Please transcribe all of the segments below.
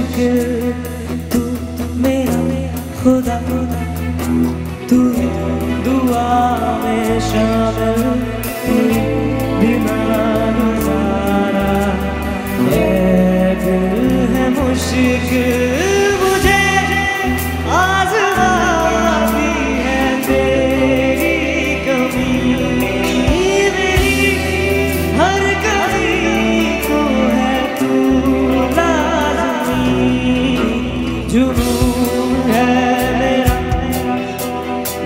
मुश्किल, तू मेरा खुदा, तू दुआ में शामिल, तू बिना गुजारा। ऐ दिल है मुश्किल, मुझे आज़माती है तेरी कमी, मेरी हर कमी को है तू लाज़मी। जुनून है मेरा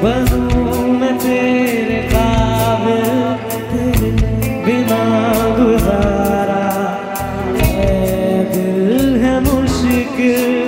बज़्म में तेरे काबिल, तेरे बिना गुजारा। ऐ दिल है मुश्किल।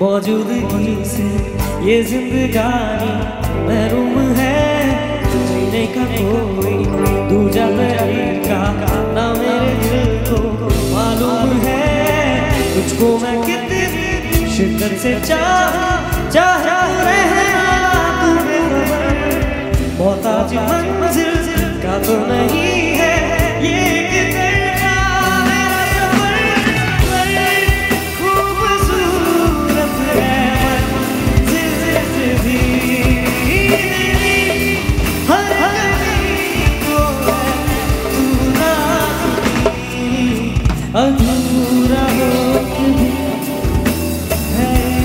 मौजूदगी से ये जिंदगानी महरूम है, जीने का कोई दूजा तरीका ना मेरे दिल को मालूम है। तुझको मैं कितनी शिद्दत से चाहा रहना, तू मोहताज मंजिल का तो नहीं है। ये अधूरा है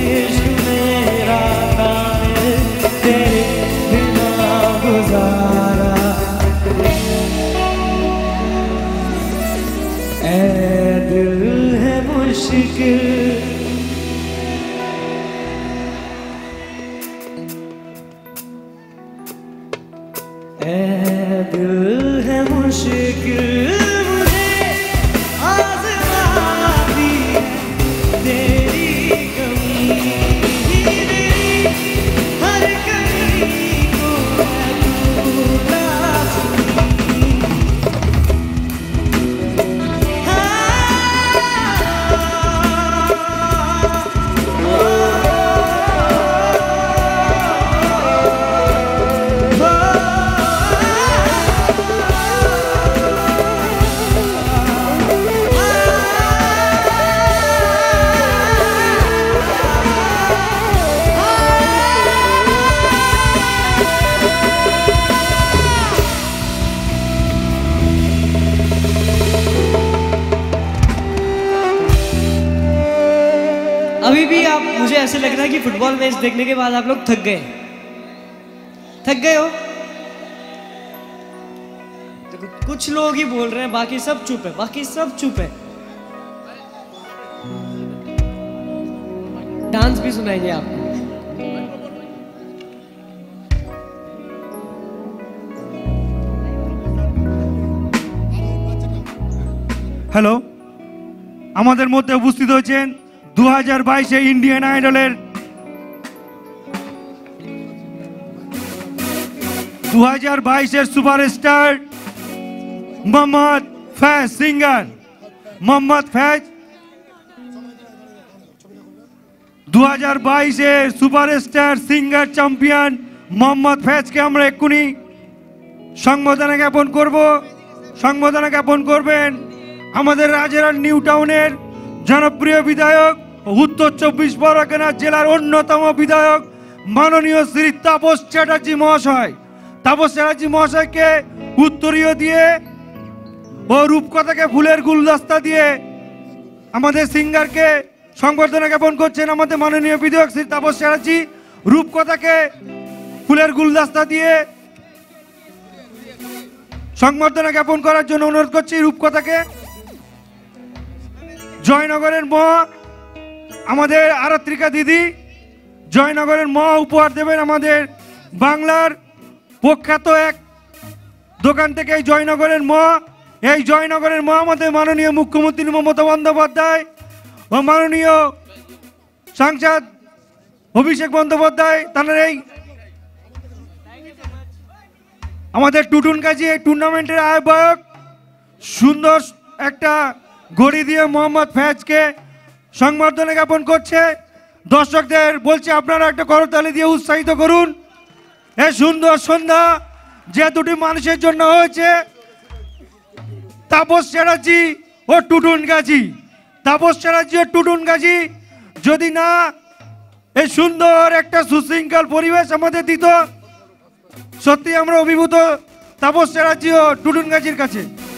इश्क़ मेरा कामिल, तेरे बिना गुजारा। ऐ दिल है मुश्किल। ऐसे लग रहा है कि फुटबॉल मैच देखने के बाद आप लोग थक गए हो तो कुछ लोग ही बोल रहे हैं, बाकी सब चुप है। डांस भी सुनाएंगे आपको। हेलो, हमारे मध्य उपस्थित होचेन 2022 Indian Idol 2022 superstar Mohammad Faiz singer. Mohammad Faiz 2022 superstar singer champion Mohammad Faiz के हमें एखुनी संबर्धना ज्ञापन करब। संबर्धना ज्ञापन करबें राजारहाट निउटाउनेर जनप्रिय विधायक उत्तर चौबीस परगना जिलार अन्यतम विधायक माननीय श्री तापस चैटार्जी महाशय। तापस चैटार्जी महाशय के उत्तरीय दिए और रूपकथा के फुलेर गुलदस्ता दिए हमारे सिंगर के संबर्धना ज्ञापन कर माननीय विधायक श्री तापस चैटार्जी। रूपकथा के फुलेर गुलदस्ता दिए संबर्धना ज्ञापन करार जोन्नो अनुरोध करछि रूपकथा के। जयनगरेर मा आमादेर आरात्रिका दीदी जयनगरेर मा उपहार देबेन आमादेर बांगलार प्रख्यात एक दोकान थेके जयनगरेर मा। एई जयनगरेर मा आमादेर माननीय मुख्यमंत्री ममता बंद्योपाध्याय और माननीय सांसद अभिषेक बंद्योपाध्याय तानार एई हमारे टुटुन का जी टूर्नामेंटर आह्वायक सुंदर एक घड़ी दिए मोहम्मद फैज के संबर्धना ज्ञापन कर दर्शक देर बोलते अपनारा एक करताली दिए उत्साहित करुन। ए सुंदर सन्ध्या जे दुटी मानुषेर जन्य होयेछे तापस चैटार्जी और टुटुन गाजी। तापस चैटार्जी और टुटुन गाजी जदि ना ए सुंदर एक सुशृंखल परिवेश आमादेर दित सत्य अभिभूत तापस चैटार्जी और टुटुन गाजीर काछे।